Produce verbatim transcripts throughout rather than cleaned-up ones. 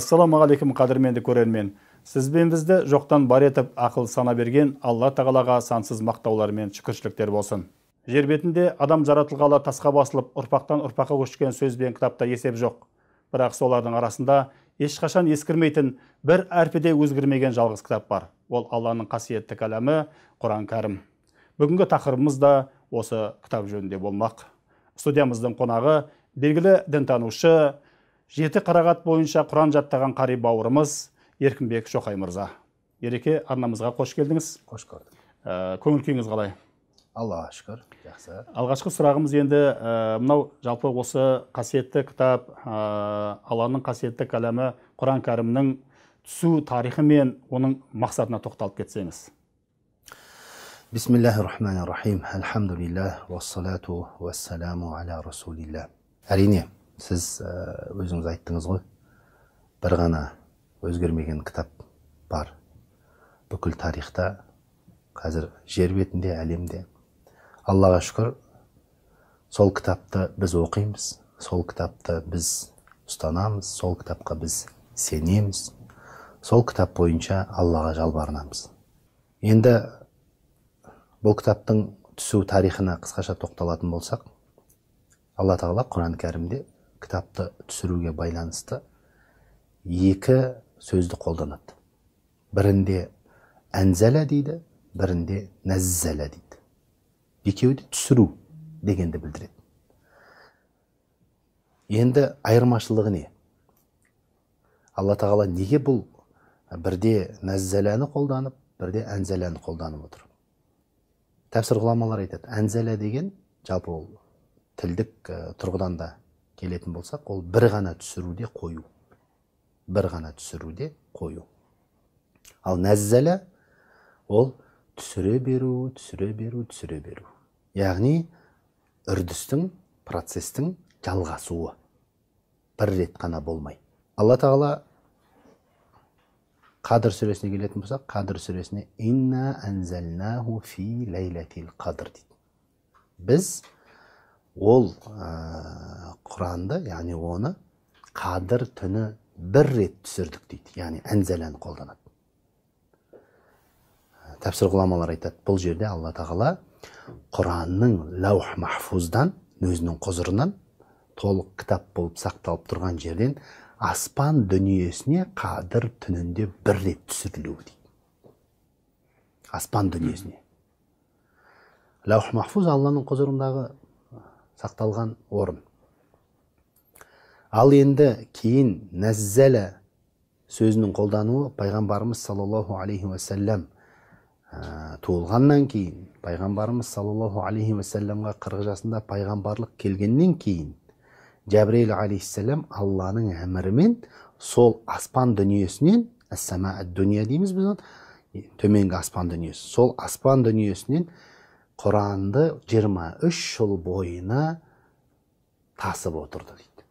Assalamu alaikum kadirmendi ko'rermen. Sizben bizde joqtan bar etib akıl sana bergen Allah Tağalağa sansız maqtaular men şükürçilikler bolsun. Jer betinde adam jaratılgala tasqa basılıp urpaqtan urpaqqa köçken söz bilen kitapta esep joq. Biroq solarning arasında hech qachon eskirmeytin bir arpide o'zgirmegan jalg'iz kitap var. Ol Allah'nın qasiyetli kalami Qur'on-Karim. Bugungi taqirimiz da osi kitap jönünde bolmaq. Studiyamızın qonağı belgili dintanuvchi жеті қарағат бойынша Құран жаттаған қари бауырымыз Еркінбек Шоқай мырза. Ереке, арнамызға қош келдіңіз. Қош көрдік. Ә, көңіл күйіңіз қалай? Аллаға шүкір, жақсы. Алғашқы сұрағымыз енді ә, мынау жалпы осы қасиетті кітап, ә, Алланың қасиетті кәләмі Құран-Кәрімнің түсу тарихы мен оның мақсатына тоқталып кетсеңіз. Бисмиллахи-рахмани-рахим. Алхамдулиллах вассалату вассаламу аля расулиллах. Әрине, siz özünüz ayttınız ғой, bir ғана өзгермеген кітап бар. Бүкіл тарихта, қазір жер бетінде, әлемде. Аллаға шүкір, сол кітапты біз оқимыз, сол кітапты біз ұстанамыз, сол кітапқа біз сенеміз. Сол кітап бойынша Аллаға жалбарынамыз. Енді бұл кітаптың түсу тарихына қысқаша тоқталатын болсақ, Алла Тағала Құран-Кәрімде кітапты түсіруге байланысты екі сөзді қолданады. Бірінде әнзәлә дейді, бірінде нәззәлә дейді. Екеуі де түсіру дегенді білдіреді. Енді айырмашылығы не? Алла Тағала неге бұл бірде нәззәләні қолданып, бірде әнзәләні қолданып отыр? Тәпсір ғұламалар айтады, әнзәлә деген жалпы ол тілдік тұрғыдан да келетін болсақ, ол бір ғана түсіруде қою. Бір ғана түсіруде қою. Ал нәззәлә ол түсіре беру, түсіре беру, түсіре беру. Яғни үрдістің, процестің жалғасуы. Бір рет қана болмай. Алла Тағала Қадыр сүресіне келетін болсақ, Қадыр сүресіне «Инна әнзәлнаху фи ләйләтил қадыр» дейді. Біз ол ә, Құранды, яғни оны қадыр түні бір рет түсірдік дейді, яғни әнзәләні қолданады. Тәпсір ғұламалар айтады, бұл жерде Алла Тағала Құранның лаух махфуздан, өзінің құзырынан, толық кітап болып сақталып тұрған жерден аспан дүниесіне қадыр түнінде бір рет түсірілуі дейді. Аспан дүниесіне. Лаух махфуз Алланың құзырындағы сақталған орын. Ал енді кейін нәззәлә сөзінің қолдануы пайғамбарымыз саллаллаху алейхи уассалам ә, туылғаннан кейін, пайғамбарымыз саллаллаху алейхи уассаламға қырық жасында пайғамбарлық келгеннен кейін Жәбірейіл алейхиссалам Алланың әмірімен сол аспан дүниесінен, әссама әд-дүния дейміз біз, төменгі аспан дүниесі, сол аспан дүниесінен Құранды жиырма үш жыл бойына тасып отырды дейді.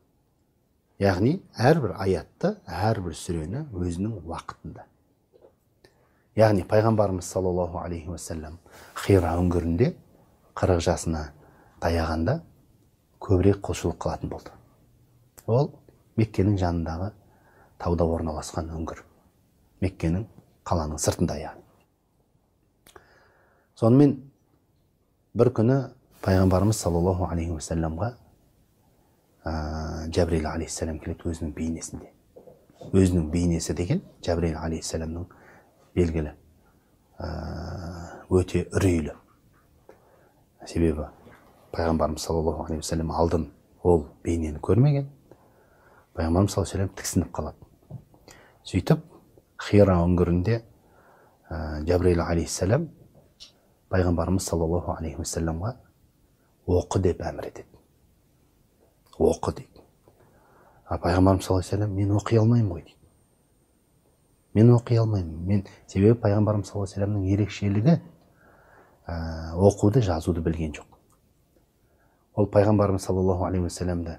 Яғни әрбір аятты, әрбір сүрені өзінің уақытында. Яғни пайғамбарымыз саллаллаху алейхи уассалам Хира үңгірінде қырық жасына таяғанда көбірек құлшылық қылатын болды. Ол Меккенің жанындағы тауда орналасқан үңгір. Меккенің қаланың сыртында яғни. Сонымен бір күні пайғамбарымыз саллаллаху алейхи уассаламға Жәбірейіл алейхиссалам келеді өзінің бейнесінде. Өзінің бейнесі деген Жәбірейіл алейхиссаламның белгілі өте үрейлі. Себебі пайғамбарымыз саллаллаху алейхи уассалам алдын ол бейнені көрмеген. Пайғамбарымыз саллаллаху алейхи уассалам тіксініп қалады. Сөйтіп Хира үңгірінде Жәбірейіл алейхиссалам пайғамбарымыз саллаллаху алейхи уассаламға оқы деп әмір етеді. Оқы дейді. А пайғамбарымыз саллаллаху алейхи уассалам мен оқи алмаймын ғой дейді. Мен оқи алмаймын. Мен себебі пайғамбарымыз саллаллаху алейхи уассаламның ерекшелігі ә, оқуды жазуды білген жоқ. Ол пайғамбарымыз саллаллаху алейхи уассаламды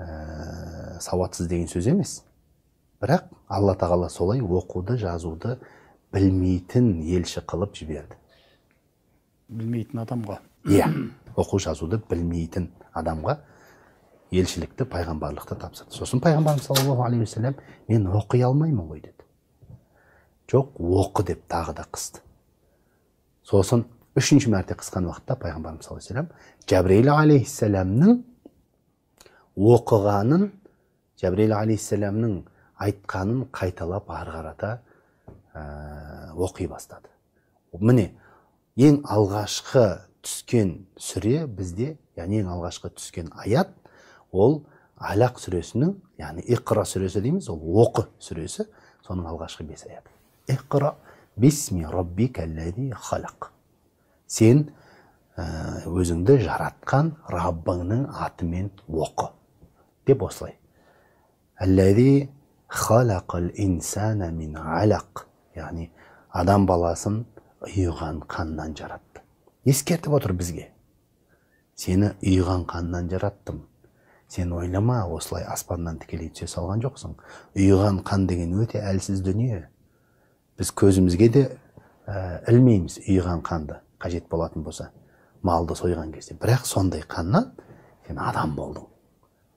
ә, сауатсыз деген сөз емес. Бірақ Алла Тағала солай оқуды жазуды білмейтін елші қылып жіберді. Білмейтін адамға. Иә, yeah, оқу жазуды білмейтін адамға елшілікті пайғамбарлықты тапсырды. Сосын пайғамбарымыз саллаллаху алейхи вассалам, мен оқи алмаймын ғой деді. Жоқ, оқы деп тағы да қысты. Сосын үшінші мәрте қысқан уақытта пайғамбарымыз саллаллаху алейхи вассалам Жабраил алейхиссаламның оқығанын, Жабраил алейхиссаламның айтқанын қайталап ары қарата оқи бастады. Міне, ең алғашқы түскен сүре бізде, яғни ең алғашқы түскен аят ол Алақ сүресінің, яғни Иқра сүресі дейміз, ол оқы сүресі, соның алғашқы бес аяты. Иқра бисми раббикаллади халақ. Сен өзіңді жаратқан Раббыңның атымен оқы деп осылай. Аллади халақал инсана мин алақ. Яғни адам баласын ұйыған қаннан жаратты. Ескертіп отыр бізге. Сені ұйыған қаннан жараттым. Сен ойлама, осылай аспаннан тікелей түсе салған жоқсың. Ұйыған қан деген өте әлсіз дүние. Біз көзімізге де ілмейміз ұйыған қанды, қажет болатын болса, малды сойған кезде. Бірақ сондай қаннан сен адам болдың.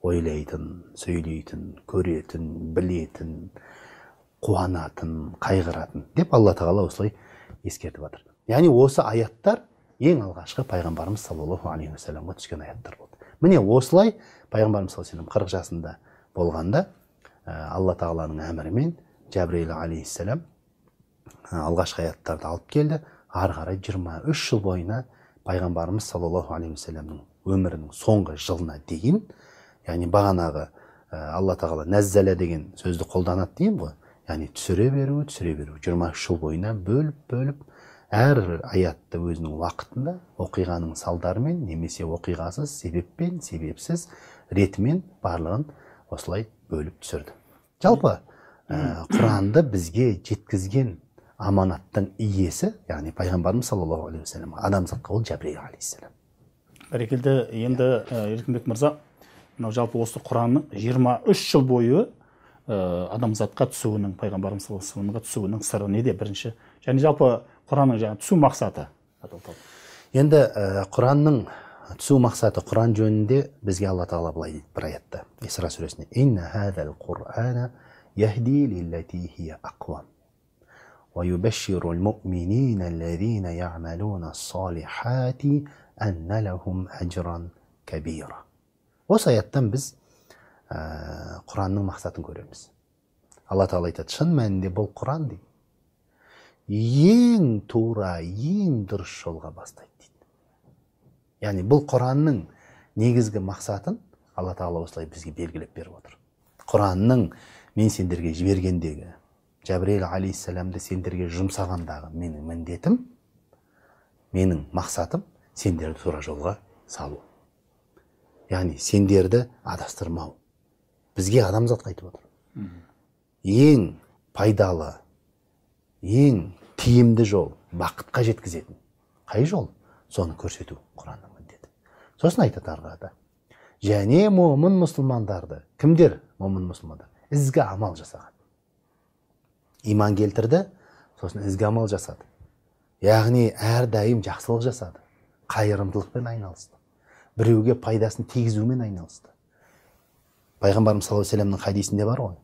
Ойлайтын, сөйлейтін, көретін, білетін, қуанатын, қайғыратын деп Алла тағала осылай ескертіп отыр. Яғни осы аяттар ең алғашқы пайғамбарымыз саллаллаху алейхи уассаламға түскен аяттар болды. Міне осылай пайғамбарымыз саллаллаху алейхи уассалам қырық жасында болғанда Алла тағаланың әмірімен Жабраил алейхиссалам алғашқы аяттарды алып келді. Ары қарай жиырма үш жыл бойына пайғамбарымыз саллаллаху алейхи уассаламның өмірінің соңғы жылына дейін, яғни бағанағы Алла тағала нәззәлә деген сөзді қолданады деймін ғой, яғни түсіре беру, түсіре беру жиырма үш жыл бойына бөліп-бөліп әр аятты өзінің уақытында оқиғаның салдарымен немесе оқиғасыз, себеппен, себепсіз ретімен барлығын осылай бөліп түсірді. Жалпы Құранды бізге жеткізген аманаттың иесі, яғни пайғамбарымыз саллаллаху алейхи уассалам, адамзатқа ол Жабраил алейхиссалам. Бәрекелді. Енді Еркінбек мырза, жалпы осы Құранның жиырма үш жыл бойы адамзатқа түсуінің, пайғамбарымыз саллаллаху алейхи уассаламға түсуінің сыры неде бірінші? Және жалпы Құранның жаңа түсу мақсаты. Енді Құранның түсу мақсаты, Құран жөнінде бізге Алла тағала былай дейді бір аятта. Исра сүресінде: «Инна хазал Құр'ана яхди лиллати хия ақвам ва юбашширул муъминина аллазина яъмалуна ас-салихати анна лахум ажран кабира». Осы аяттан біз Құранның мақсатын көреміз. Алла тағала айтады: «Шын мәнінде бұл Құран» дейді. Ең тура, ең дұрыс жолға бастайды дейді. Яғни бұл Құранның негізгі мақсатын Алла тағала осылай бізге белгілеп беріп отыр. Құранның мен сендерге жібергендегі, Жабраил алейхиссаламды сендерге жұмсағандағы менің міндетім, менің мақсатым сендерді тура жолға салу. Яғни сендерді адастырмау. Бізге адамзатқа айтып отыр. Ең пайдалы, ең тиімді жол, бақытқа жеткізетін қай жол, соны көрсету Құранның міндеті. Сосын айтады ары қарата: және момын мұсылмандарды, кімдер момын мұсылмандар? Ізгі амал жасаған, иман келтірді, сосын ізгі амал жасады, яғни әрдайым жақсылық жасады, қайырымдылықпен айналысты, біреуге пайдасын тигізумен айналысты. Пайғамбарымыз саллаллаху алейхи вассаламның хадисінде бар ғой: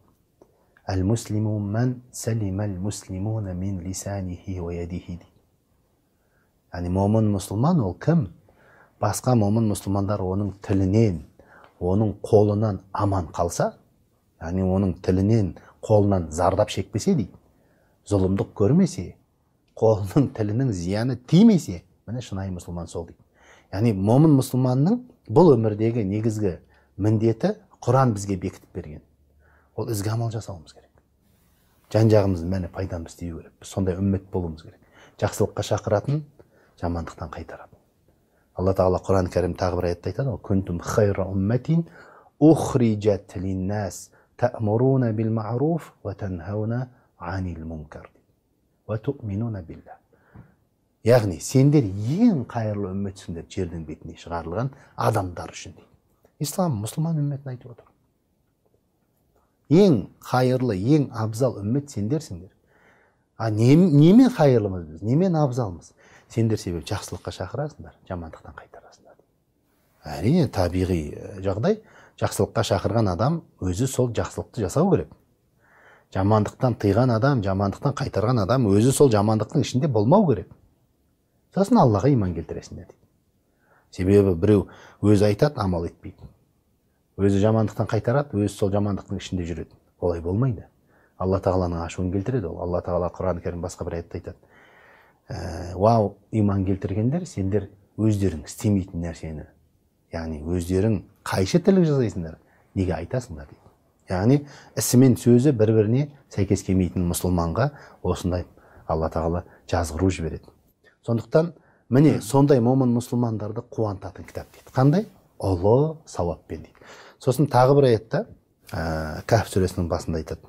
«Әл-муслиму мән сәлимәл муслимуна мин лисанихи ва ядихиди». Яғни момын мұсылман ол кім? Басқа момын мұсылмандар оның тілінен, оның қолынан аман қалса, яғни оның тілінен, қолынан зардап шекпесе дейді, зұлымдық көрмесе, қолының тілінің зияны тимесе, міне шынайы мұсылман сол дейді. Яғни момын мұсылманның бұл өмірдегі негізгі міндеті Құран бізге бекітіп берген. Ол ізгі амал жасауымыз керек. Жан жағымыздың мәні пайдамыз тию керек. Біз сондай үммет болуымыз керек. Жақсылыққа шақыратын, жамандықтан қайтаратын. Алла тағала Құран-ы Кәрім тағы бір аятта айтады: «Күнтум хайра умматин ухриджат линнас та'муруна бил ма'руф ва танхауна анил мункар ва ту'минуна билла». Яғни сендер ең қайырлы үмметсің деп жердің бетіне шығарылған адамдар үшін дейді. Ислам мұсылман үмметін айтып отыр. Ең қайырлы, ең абзал үммет сендерсіңдер. А немен қайырлымыз біз, немен абзалмыз? Сендер себеп жақсылыққа шақырасыңдар, жамандықтан қайтарасыңдар. Әрине табиғи жағдай, жақсылыққа шақырған адам өзі сол жақсылықты жасау керек. Жамандықтан тыйған адам, жамандықтан қайтарған адам өзі сол жамандықтың ішінде болмау керек. Сосын Аллаға иман келтіресің дейді. Себебі біреу өзі айтат, амал етпейді. Өзі жамандықтан қайтарат, өзі сол жамандықтың ішінде жүреді. Олай болмайды. Алла Тағаланың ашуын келтіреді ол. Алла Тағала Құран-ы Кәрім басқа бір аятта айтады: "Уау, иман келтіргендер, сендер өздерің істемейтін нәрсені, яғни өздерің қайшы тірлік жасайсыңдар, неге айтасыңдар?" дейді. Яғни ісімен сөзі бір-біріне сәйкес келмейтін мұсылманға осындай Алла Тағала жазғыру жібереді. Сондықтан міне сондай момын мұсылмандарды қуантатын кітап дейді. Қандай? Ұлы сауаппен дейді. Сосын тағы бір аятта Кәһф сүресінің басында айтады: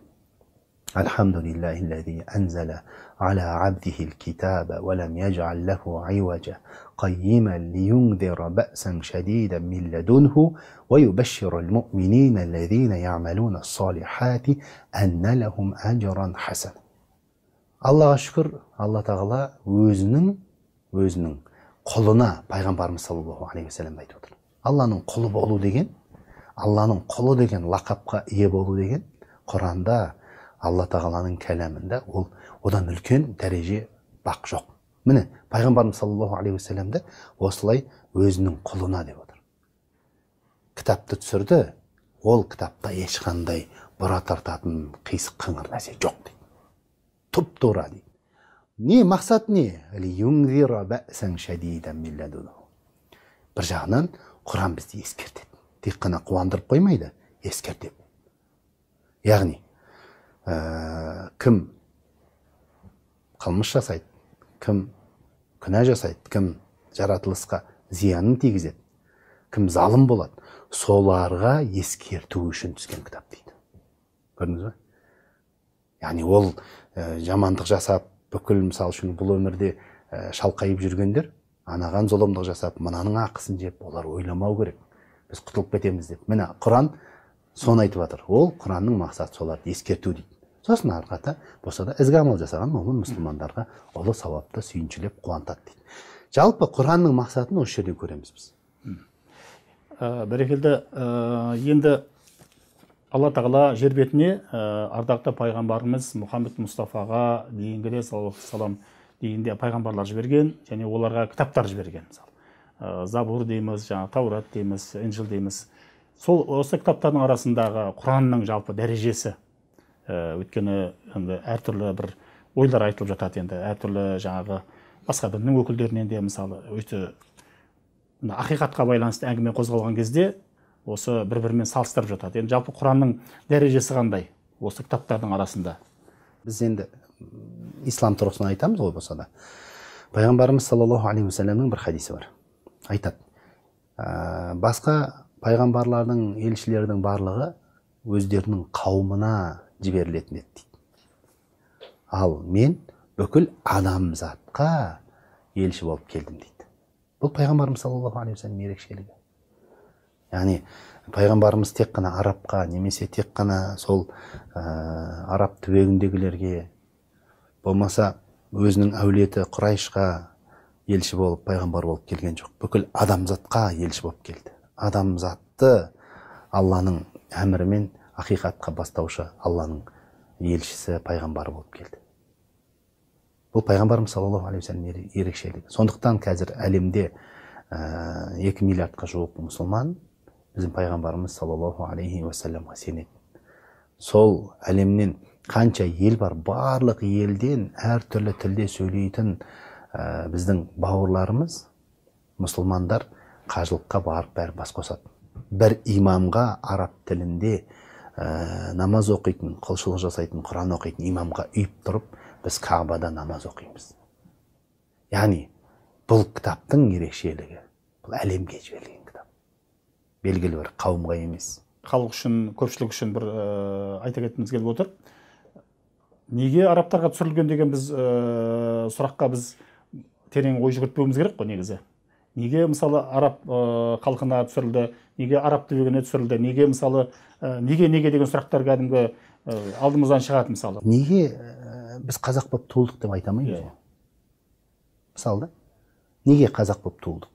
"Элхамдулиллахиллази анзала аля абдихил китаба ва лам яджал лаху айважа қаййиман лиюнзира баасан шадидан мин ладунху ва юбашширул муъминина аллазина яъмалуна ас-салихати анна лахум ажран хасана." Аллаға шүкір, Алла Тағала өзінің өзінің құлына пайғамбарымыз саллаллаху алейхи уассалам айтып отыр. Алланың құлы болу деген, Алланың құлы деген лақапқа ие болу деген Құранда, Алла Тағаланың кәләмінде ол одан үлкен дәреже бақ жоқ. Міне, пайғамбарымыз саллаллаху алейхи уассаламды осылай өзінің құлына деп отыр. Кітапты түсірді, ол кітапта ешқандай бұра тартатын қисық қыңыр нәрсе жоқ дейді. Тұп тура дейді. Не мақсат не? Бір жағынан Құран бізді ескертеді. Тек қана қуандырып қоймайды, ескертеді. Яғни, ә, кім қылмыс жасайды, кім күнә жасайды, кім жаратылысқа зиянын тигізеді, кім залым болады, соларға ескерту үшін түскен кітап дейді. Көрдіңіз бе? Яғни ол ә, жамандық жасап, бүкіл мысал үшін бұл өмірде ә, шалқайып жүргендер, анаған золымдық жасап, мынаның ақысын жеп, олар ойламау керек. Біз құтылып кетеміз деп. Міне, Құран соны айтып жатыр. Ол Құранның мақсаты соларды ескерту дейді. Сосын арқата болса да ізгі амал жасаған момын мұсылмандарға ұлы сауапты сүйіншілеп қуантады дейді. Жалпы Құранның мақсатын осы жерден көреміз біз. Бәрекелді. Енді Алла Тағала жер бетіне ардақты пайғамбарымыз Мұхаммед Мұстафаға дейінгі де саллаллаху алейхи дегенде пайғамбарлар жіберген, және оларға кітаптар жіберген. Мысалы, Забур дейміз, жаңа Таурат дейміз, Инжил дейміз. Сол осы кітаптардың арасындағы Құранның жалпы дәрежесі, өйткені енді әртүрлі бір ойлар айтылып жатады, енді әртүрлі жаңағы басқа діннің өкілдерінен де мысалы өте ақиқатқа байланысты әңгіме қозғалған кезде осы бір-бірімен салыстырып жатады. Енді жалпы Құранның дәрежесі қандай осы кітаптардың арасында? Біз енді ислам тұрғысынан айтамыз ғой болса да. Пайғамбарымыз саллаллаху алейхи уассаламның бір хадисі бар. Айтады: "Басқа пайғамбарлардың, елшілердің барлығы өздерінің қауымына жіберілетін еді" дейді. "Ал мен бүкіл адамзатқа елші болып келдім" дейді. Бұл пайғамбарымыз саллаллаху алейхи уассаламның ерекшелігі. Яғни пайғамбарымыз тек қана арабқа немесе тек қана сол ә, араб түбегіндегілерге болмаса өзінің әулеті Құрайшқа елші болып, пайғамбар болып келген жоқ. Бүкіл адамзатқа елші болып келді. Адамзатты Алланың әмірімен ақиқатқа бастаушы Алланың елшісі, пайғамбары болып келді. Бұл пайғамбарымыз саллаллаху алейхи уассаламның ерекшелігі. Сондықтан қазір әлемде ә, екі миллиардқа жуық мұсылман біздің пайғамбарымыз саллаллаху алейхи уассаламға сенеді. Сол әлемнен қанша ел бар, барлық елден әртүрлі тілде сөйлейтін ә, біздің бауырларымыз мұсылмандар қажылыққа барып бәрі бас қосады. Бір имамға, араб тілінде ә, намаз оқитын, құлшылық жасайтын, Құран оқитын имамға үйіп тұрып, біз Каабада намаз оқимыз. Яғни бұл кітаптың ерекшелігі, бұл әлемге жіберілген кітап, белгілі бір қауымға емес, халық үшін, көпшілік үшін. Бір ә, айта кеткіміз келіп отыр, неге арабтарға түсірілген деген біз ә, сұраққа біз терең ой жүгіртпеуіміз керек қой негізі. Неге мысалы араб ә, халқына түсірілді, неге араб түбегіне түсірілді, неге мысалы ә, неге неге деген сұрақтар кәдімгі ә, алдымыздан шығады. Мысалы неге ә, біз қазақ болып туылдық деп айта алмаймыз ғой. Мысалы да, неге қазақ болып туылдық?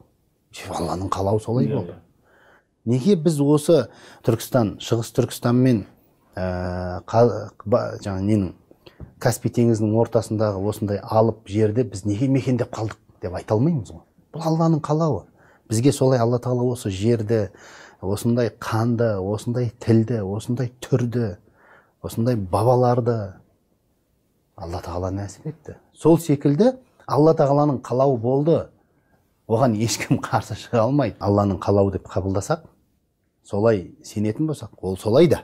Алланың қалауы солай болды. Nege biz osu Türkistan, Şıgıs Türkistanmen e, Kaspiy denizinin ortasındağı osınday alıp jerde biz nege mekendep kaldık dep ayta almaymiz go. Bul Allanın kalabı. Bizge solay Alla Taala osu jerde, osınday kandı, osınday tildi, osınday türdi, osınday babalardı Alla Taala nasip etti. Sol şekilde Alla Taala'nın kalabı boldu. Oğan ешкім қарсы шыға алмайды. Алланың қалауы деп қабылдасақ, солай сенетін болсақ, ол солай да.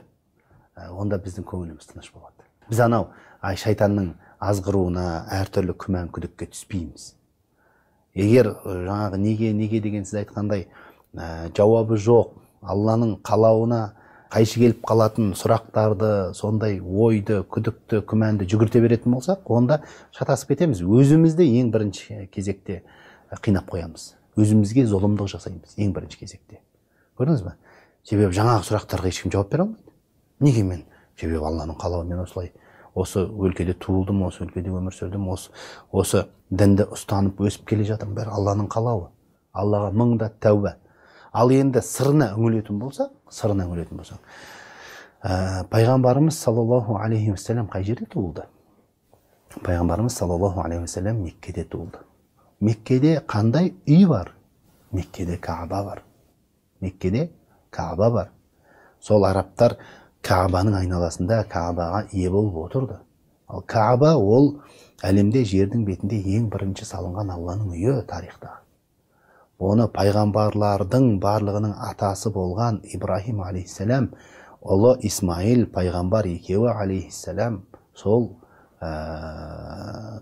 Онда біздің көңіліміз тыныш болады. Біз анау ай шайтанның азғыруына әртүрлі күмән күдікке түспейміз. Егер жаңағы неге неге деген сіз айтқандай, жауабы жоқ, Алланың қалауына қайшы келіп қалатын сұрақтарды, сондай ойды, күдікті, күмәнді жүгірте беретін болсақ, онда шатасып кетеміз. Өзімізді ең бірінші кезекте қинап қоямыз. Өзімізге золымдық жасаймыз ең бірінші кезекте. Көрдіңіз бе? Себебі жаңағы сұрақтарға ешкім жауап бере алмайды. Неге мен? Себебі Алланың қалауы, мен осылай осы өлкеде туылдым, осы өлкеде өмір сүрдім, осы осы дінді ұстанып өсіп келе жатырмын. Бәрі Алланың қалауы. Аллаға мың да тәуба. Ал енді сырына үңілетін болсақ, сырына үңілетін болсақ, пайғамбарымыз саллаллаху алейхи уассалам қай жерде туылды? Пайғамбарымыз саллаллаху алейхи уассалам Меккеде туылды. Mekke'de kanday üy var. Mekke'de Kaaba var. Mekke'de Kaaba var. Sol Araplar Kaaba'nın aynalasında Kaaba'ya iyi bulup oturdu. Kaaba ol elimde jerdin betinde en birinci salıngan Allah'ın üyü tarihte. Onu paygambarlardın barlığının atası bolgan İbrahim aleyhisselam, oğlu İsmail paygambar ekevi aleyhisselam sol e,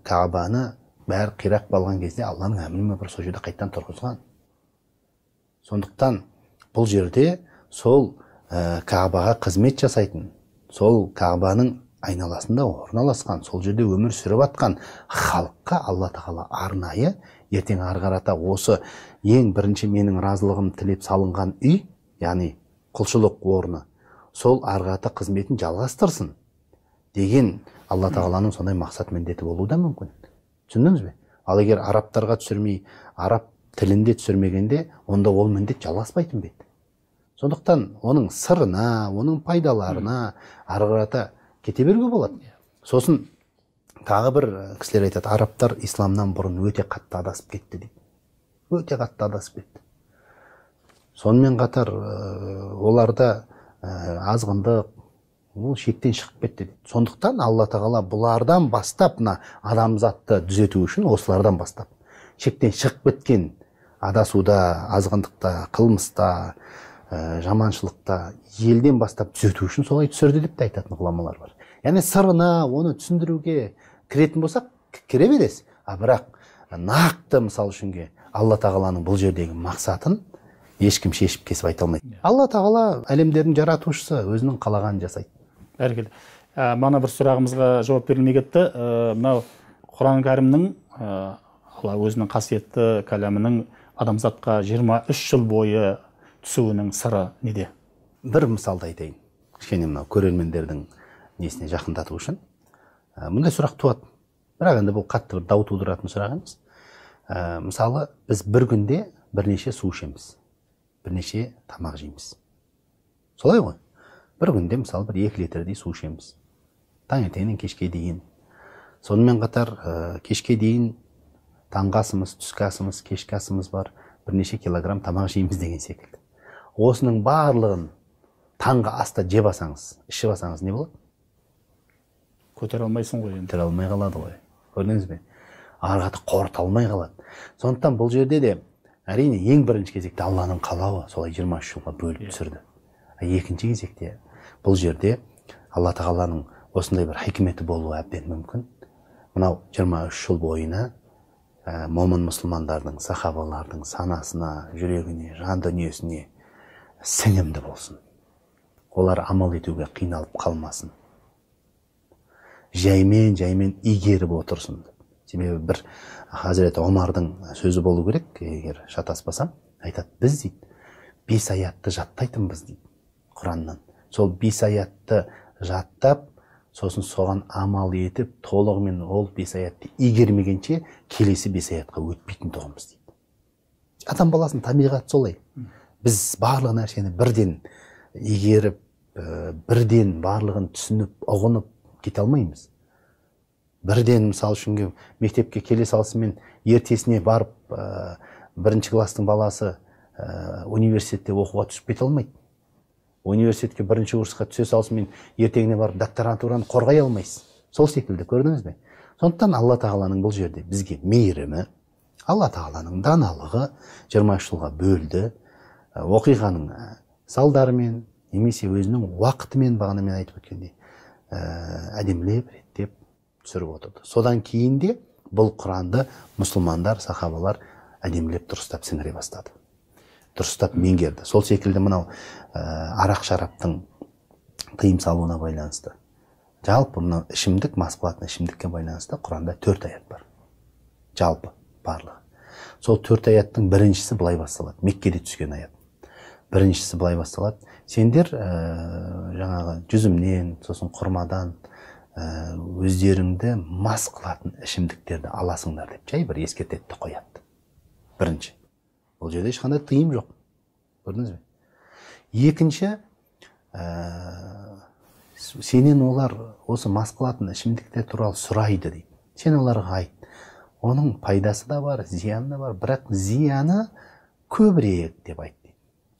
Kaaba'nı бәр қирак болған кезде Алланың әмірімен бір сожуды қайтадан тұрғызған. Сондықтан бұл жерде сол Каабаға қызмет жасайтын, сол Каабаның айналасында орналасқан, сол жерде өмір сүріп атқан халыққа Алла Тағала арнайы ертең арғарата осы ең бірінші менің разылығым тілеп салынған үй, яғни құлшылық орны, сол арғарата қызметін жалғастырсын деген Алла Тағаланың сондай мақсат міндеті болуы да мүмкін. Түсіндіңіз бе? Ал егер арабтарға түсірмей, араб тілінде түсірмегенде, онда ол міндет жалғаспайтын беді. Сондықтан оның сырына, оның пайдаларына ары қарата кете беруге болады. Сосын тағы бір кісілер айтады, арабтар исламнан бұрын өте қатты адасып кетті дейді. Өте қатты адасып кетті. Сонымен қатар оларда азғындық, ол шектен шығып кетті. Сондықтан Алла Тағала бұлардан бастап, адамзатты түзету үшін осылардан бастап, шектен шығып кеткен адасуда, азғындықта, қылмыста, жаманшылықта елден бастап түзету үшін солай түсірді деп те айтатын ғұламалар бар. Яғни сырына, оны түсіндіруге кіретін болсақ, кіре бересіз. А бірақ нақты мысалы үшінге Алла Тағаланың бұл жердегі мақсатын ешкім шешіп кесіп айта алмайды. Алла Тағала әлемдердің жаратушысы, өзінің қалағанын жасайды. Әрекелі. Мана бір сұрағымызға жауап берілмей кетті. Мынау Құран-Кәрімнің Алла өзінің қасиетті кәләмінің адамзатқа жиырма үш жыл бойы түсуінің сыры неде? Бір мысалды айтайын. Кішкене мынау көрермендердің несіне жақындату үшін. Мұндай сұрақ туады. Бірақ енді бұл қатты бір дау тудыратын сұрақ емес. Мысалы, біз бір күнде бірнеше су ішеміз. Бірнеше тамақ жейміз. Солай ғой. Бір күнде мысалы бір екі литрдей су ішеміз. Таңертеңнен кешке дейін. Сонымен қатар ә, кешке дейін таңғы асымыз, түскі асымыз, кешкі асымыз бар. Бірнеше килограмм тамақ жейміз деген секілді. Осының барлығын таңғы аста жеп алсаңыз, ішіп алсаңыз не болады? Көтере алмайсың ғой енді. Көтере алмай қалады ғой. Көрдіңіз бе? Арғаты қорыта алмай қалады. Сондықтан бұл жерде де әрине, ең бірінші кезекте Алланың қалауы солай жиырма үш жылға бөліп түсірді. Екінші кезекте бұл жерде Алла Тағаланың осындай бір хикметі болуы әбден мүмкін. Мынау жиырма үш жыл бойына ә, момын мұсылмандардың, сахабалардың санасына, жүрегіне, жан дүниесіне сіңімді болсын. Олар амал етуге қиналып қалмасын. Жаймен, жаймен игеріп отырсын. Себебі бір Хазіреті Омардың сөзі болу керек, егер шатаспасам, айтады, біз дейді, бес аятты жаттайтынбыз дейді Құраннан. Сол бес аятты жаттап, сосын соған амал етіп, толығымен ол бес аятты игермегенше келесі бес аятқа өтпейтін тұғымыз дейді. Адам баласын табиғат солай. Biz barlığın her şeyini birden eğerip, birden barlığın tüsünüp, oğunıp kete almayımız. Birden, misal çünkü mektepke kele salısымен ertesine barıp, birinci klasının balası üniversitede okuğa tüsüp kete almaydı. Üniversitedeki birinci kursuğa tüse salısымен ertesine barıp doktoranturanı korgay almayız. Sol şekilde gördünüz mü? Sondan Allah Tağala'nın bu yerde bizge meyrimi, Allah Tağala'nın danalığı жиырма үш жылға böldü. Оқиғаның салдарымен, немесе өзінің уақытымен бағанымен айтып өткенде әдемілеп, реттеп түсіріп отырды. Содан кейінде бұл Құранды мұсылмандар, сахабалар әдемілеп дұрыстап сіңіре бастады. Дұрыстап меңгерді. Сол секілді мынау арақ шараптың тыйым салуына байланысты. Жалпы мынау ішімдік, мас қылатын ішімдікке байланысты Құранда төрт аят бар. Жалпы барлығы. Сол төрт аяттың біріншісі былай басталады. Меккеде түскен аят. Біріншісі былай басталады. Сендер ә, жаңағы жүзімнен, сосын құрмадан ә, өздеріңді мас қылатын ішімдіктерді аласыңдар деп жай бір ескертетті қоятты. Бірінші. Ол жерде ешқандай тыйым жоқ. Көрдіңіз бе? Екінші, ә, сенен олар осы мас қылатын ішімдіктер туралы сұрайды дейді. Сен оларға айт. Onun paydası da var, ziyanı da var. Bırak ziyanı köbrek deb aytdı.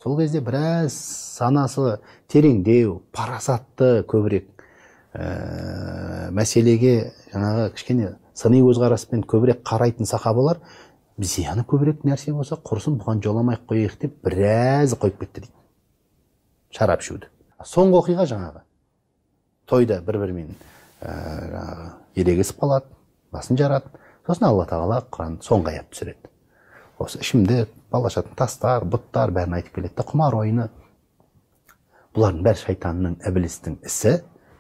Sol кезде biraz sanası terengdeu, parasatlı köbrek e, meselege janağı kişkene sınıy özqaraspmen köbrek qaraytın sahabalar ziyanı köbrek nerse bolsa qursun buğan jolamay qoyayıq deb biraz qoyup ketdi deydi. Şarap şüdi. Soңғы oqiğa janağı. Toyda bir-birmen e, elegesip qalat, baсын jarat. Сосын Алла Тағала Құран соңғы аят түсіреді. Осы ішімдік, балашатын тастар, бұттар бәрін айтып келеді. Құмар ойыны, бұлардың бәрі шайтанның, әбілістің ісі,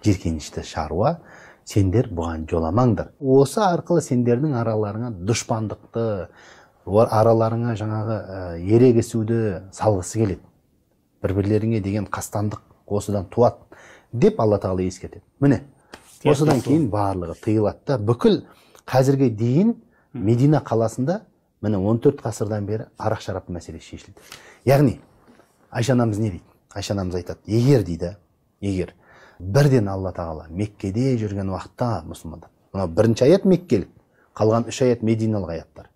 жиркенішті шаруа, сендер бұған жоламаңдар. Осы арқылы сендердің араларыңа дұшпандықты, араларыңа жаңағы ерегесуді салғысы келеді. Бір-бірлеріңе деген қастандық осыдан туат деп Алла Тағала ескертеді. Міне, осыдан кейін барлығы тыйылады да бүкіл қазірге дейін Медина қаласында міне он төрт ғасырдан бері арақ шарап мәселесі шешілді. Яғни Айша анамыз не дейді? Айша анамыз айтады, егер дейді, егер бірден Алла Тағала Меккеде жүрген уақытта мұсылмандар. Мына бірінші аят Меккелік, қалған үш аят Мединалық аяттар.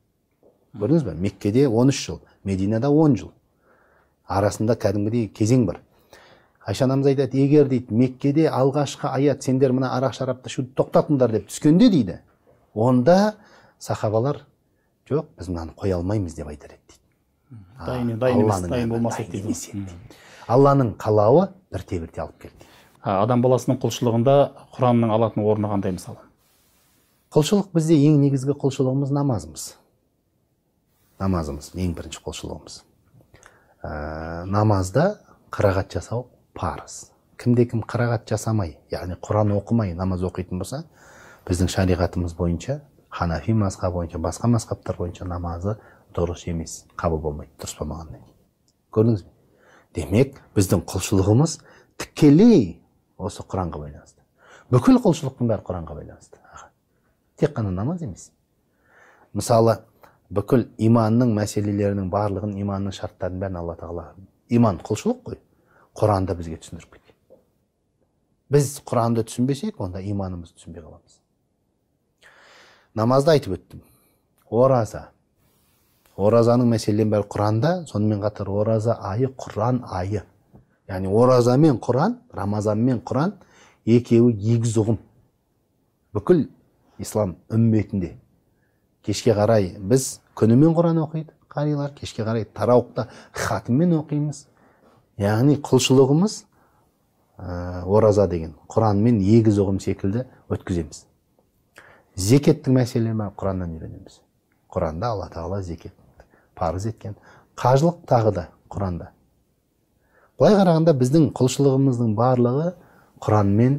Көрдіңіз бе? Меккеде он үш жыл, Мединада он жыл. Арасында кәдімгідей кезең бар. Айша анамыз айтады, егер дейді Меккеде алғашқы аят сендер мына арақ шарапты шуды тоқтатыңдар деп түскенде дейді. Onda sahabalar yok, biz bunu koy almayız diye aytar etti. Dayın, dayın, dayın olmasa etti. Allah'ın kalavı birte birte alıp geldi. Adam balasının kulçılığında Kur'an'ın alatını ornağına qanday misal. Kulçılık bizde en negizgi kulçılığımız namazımız. Namazımız en birinci kulçılığımız. Ee, namazda qira'at jasau parız. Kimde kim qira'at jasamay, yani Kur'an okumay, namaz okuytun bolsa, біздің шариғатымыз бойынша, Ханафи мазхабы бойынша, басқа мазхабтар бойынша намазы дұрыс емес, қабыл болмайды, дұрыс болмағаннан кейін. Көрдіңіз бе? Демек, біздің құлшылығымыз тікелей осы Құранға байланысты. Бүкіл құлшылықтың бәрі Құранға байланысты. Тек қана намаз емес. Мысалы, бүкіл иманның мәселелерінің барлығын, иманның шарттарының бәрін Алла Тағала. Иман құлшылық қой. Құранда бізге түсіндіріп кеткен. Біз Құранды түсінбесек, онда иманымыз түсінбей қаламыз. Намазда айтып өттім. Ораза. Оразаның мәселен бәрі Құранда, сонымен қатар ораза айы, Құран айы. Яғни ораза мен Құран, Рамазан мен Құран екеуі егіз ұғым. Бүкіл ислам үмметінде. Кешке қарай біз күнімен Құран оқиды, қарилар, кешке қарай тарауқта хатыммен оқимыз. Яғни құлшылығымыз ә, ораза деген Құран мен егіз ұғым секілді өткіземіз. Зекеттің мәселені Құраннан үйренеміз. Құранда Алла Тағала зекет парыз еткен. Қажылық тағы да Құранда. Былай қарағанда біздің құлшылығымыздың барлығы Құранмен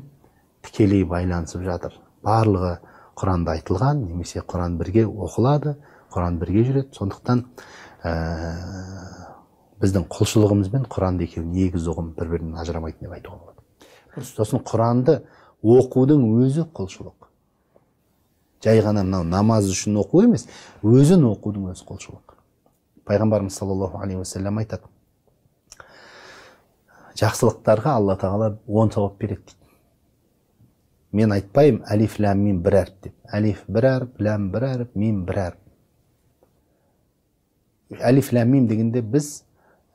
тікелей байланысып жатыр. Барлығы Құранда айтылған, немесе Құран бірге оқылады, Құран бірге жүреді. Сондықтан ә, біздің құлшылығымызбен Құранды екеуі негіз ұғым бір-бірінен ажырамайтын деп айтуға болады. Сосын Құранды оқудың өзі құлшылық. Жай ғана мынау намаз үшін оқу емес, өзін оқудың өзі құлшылық. Пайғамбарымыз саллаллаху алейхи уассалам айтады: жақсылықтарға Алла Тағала он тауап береді. Мен айтпайым алиф ләм мим бір әріп деп. Алиф бір әріп, ләм бір әріп, мим бір әріп. Алиф ләм мим дегенде біз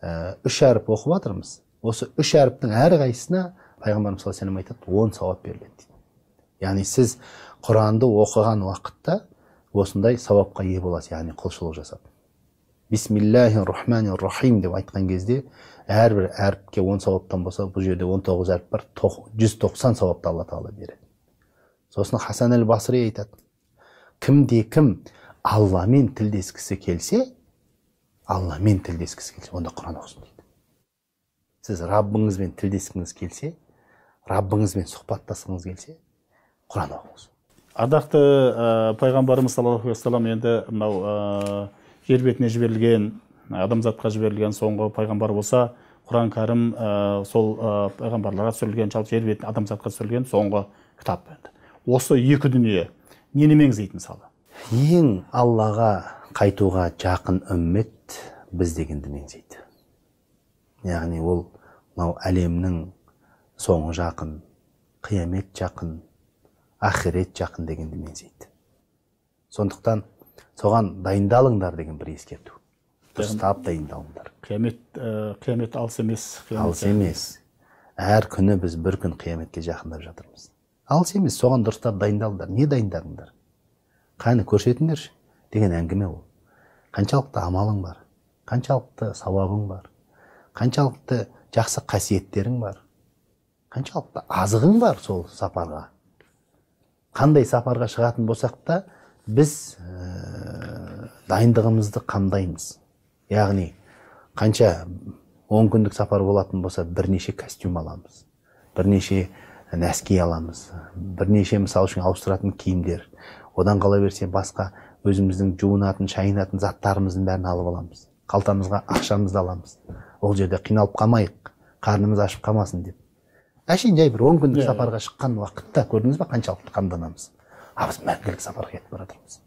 үш әріп оқып жатырмыз. Осы үш әріптің әр қайсысына Пайғамбарымыз саллаллаху алейхи ва саллям он сауап беріледі. Яғни сіз Құранды оқыған уақытта осындай сауапқа ие боласыз, яғни құлшылық жасап. Бисмиллахи-рахмани-рахим деп айтқан кезде әрбір әріпке он сауаптан болса, бұл жерде он тоғыз әріп бар, жүз тоқсан сауапты Алла Тағала береді. Сосын Хасан әл-Басри айтады: кімде кім Алламен тілдескісі келсе, Алламен тілдескісі келсе, онда Құран оқысын дейді. Сіз Раббыңызбен тілдескіңіз келсе, Раббыңызбен сұхбаттасыңыз келсе, Құран оқыңыз. Ардақты пайғамбарымыз саллаллаху алейхи ва саллям енді мынау жер бетіне жіберілген, адамзатқа жіберілген соңғы пайғамбар болса, Құран-Кәрім сол пайғамбарларға түсірілген, жалпы жер бетін адамзатқа түсірілген соңғы кітап. Осы екі дүние нені меңзейді мысалы? Ең Аллаға қайтуға жақын үммет біз дегенді меңзейді. Яғни ол әлемнің соңы жақын, қиямет жақын, ахирет жақын дегенді меңзейді. Сондықтан соған дайындалыңдар деген бір ескерту. Дұрыстап дайындалыңдар. Қиямет алыс емес. Алыс емес. Әр күні біз бір күн қияметке жақындап жатырмыз. Алыс емес, соған дұрыстап дайындалыңдар. Не дайындалыңдар? Қайны көрсетіңдер деген әңгіме ол. Қаншалықты амалың бар, қаншалықты сауабың бар, қаншалықты жақсы қасиеттерің бар, қаншалықты азығың бар сол сапарға. Қандай сапарға шығатын болсақ та, біз дайындығымызды қамдаймыз. Яғни, қанша он күндік сапар болатын болса, бірнеше костюм аламыз, бірнеше нәскей аламыз, бірнеше мысалы үшін ауыстыратын киімдер, одан қала берсе басқа өзіміздің жуынатын, шайынатын заттарымыздың бәрін алып аламыз. Қалтамызға ақшамызды аламыз. Ол жерде қиналып қалмайық, қарнымыз ашып қалмасын деп. Әшейін жай бір он күндік сапарға шыққан уақытта көрдіңіз ба, қаншалықты қамданамыз. А біз мәңгілік сапарға кетіп бара жатырмыз.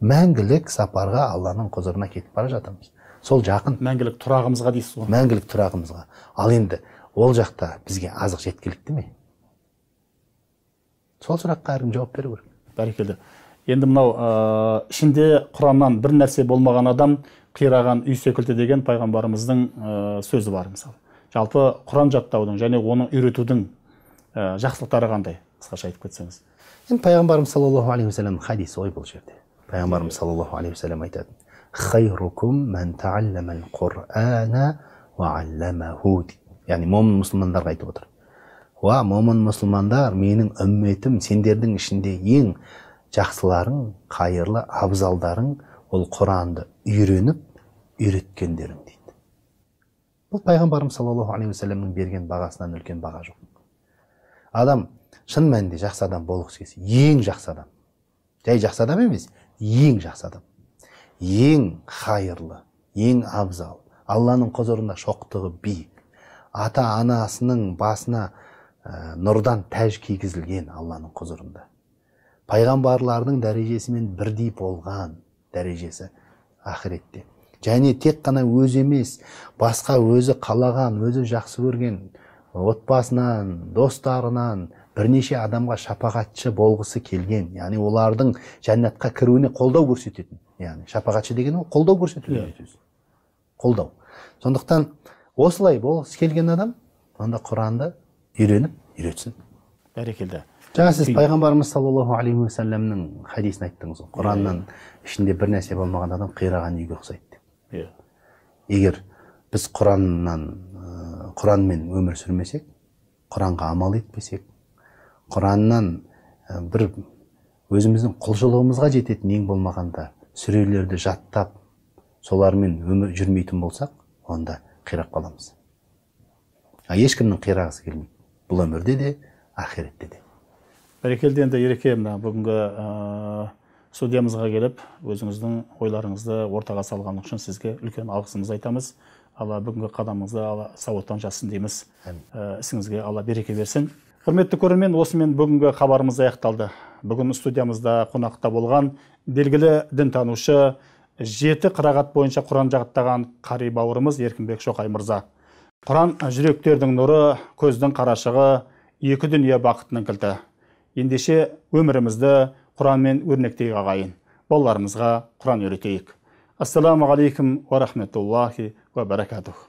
Мәңгілік сапарға Алланың құзырына кетіп бара жатырмыз. Сол жақын. Мәңгілік тұрағымызға дейсіз ғой. Мәңгілік тұрағымызға. Ал енді ол жақта бізге азық жеткілікті ме? Сол сұраққа әркім жауап беру керек. Бәрекелді. Енді мынау ішінде Құраннан бір нәрсе болмаған адам қираған үй секілді деген пайғамбарымыздың сөзі бар мысалы. Жалпы Құран жаттаудың және оны үйретудің жақсылықтары қандай? Қысқаша айтып кетсеңіз. Енді пайғамбарымыз саллаллаху алейхи ва саллямның хадисі ой бұл жерде. Пайғамбарымыз саллаллаху алейхи ва саллям айтады: «Хайрукум мән тәалләмәл Құр'ана уа алләмәһу». Яғни момын мұсылмандарға айтып отыр. «Уа момын мұсылмандар, менің үмметім, сендердің ішінде ең жақсыларың, қайырлы абзалдарың ол Құранды үйреніп, үйреткендерің» дейді. Бұл пайғамбарымыз саллаллаху алейхи ва саллямның берген бағасынан үлкен баға жоқ. Адам шын мәнде жақсы адам болғысы келсе, ең жақсы адам. Жай жақсы адам емес, ең жақсы адам. Ең хайырлы, ең абзал, Алланың құзырында шоқтығы биік, ата-анасының басына нұрдан тәж кигізілген Алланың құзырында. Пайғамбарлардың дәрежесімен бірдей болған дәрежесі ахиретте. Және тек қана өзі емес, басқа өзі қалаған, өзі жақсы көрген отбасынан, достарынан бірнеше адамға шапағатшы болғысы келген, яғни олардың жәннатқа кіруіне қолдау көрсететін. Яғни шапағатшы деген ол қолдау көрсететін. Қолдау. Сондықтан осылай болғысы келген адам онда Құранды үйреніп, үйретсін. Бәрекелді. Жаңа сіз пайғамбарымыз саллаллаху алейхи ва саллямның хадисін айттыңыз. Құраннан ішінде бір нәрсе болмаған адам қираған үйге ұқсайды деп. Егер біз Құранмен өмір сүрмесек, Құранға амал етпесек, Құраннан бір өзіміздің құлшылығымызға жететін ең болмағанда сүрелерді жаттап, солармен өмір жүрмейтін болсақ, онда қирап қаламыз. Ешкімнің қирағысы келмейді. Бұл өмірде де, ахиретте де. Бәрекелді. Енді ереке бүгінгі студиямызға келіп, өзіңіздің ойларыңызды ортаға салған үшін сізге үлкен алғысымызды айтамыз. Алла бүгінгі қадамыңызды сауаттан жасын дейміз. Ісіңізге Алла береке берсін. Құрметті көрермен, осымен бүгінгі хабарымыз аяқталды. Бүгін студиямызда қонақта болған белгілі дінтанушы, жеті қырағат бойынша Құран жаттаған қари бауырымыз Еркінбек Шоқай мырза. Құран жүректердің нұры, көздің қарашығы, екі дүние бақытының кілті. Ендеше өмірімізді Құранмен өрнектей ағайын. Балаларымызға Құран үйретейік. Ассаламу алейкум ва рахметтуллахи ва баракатух.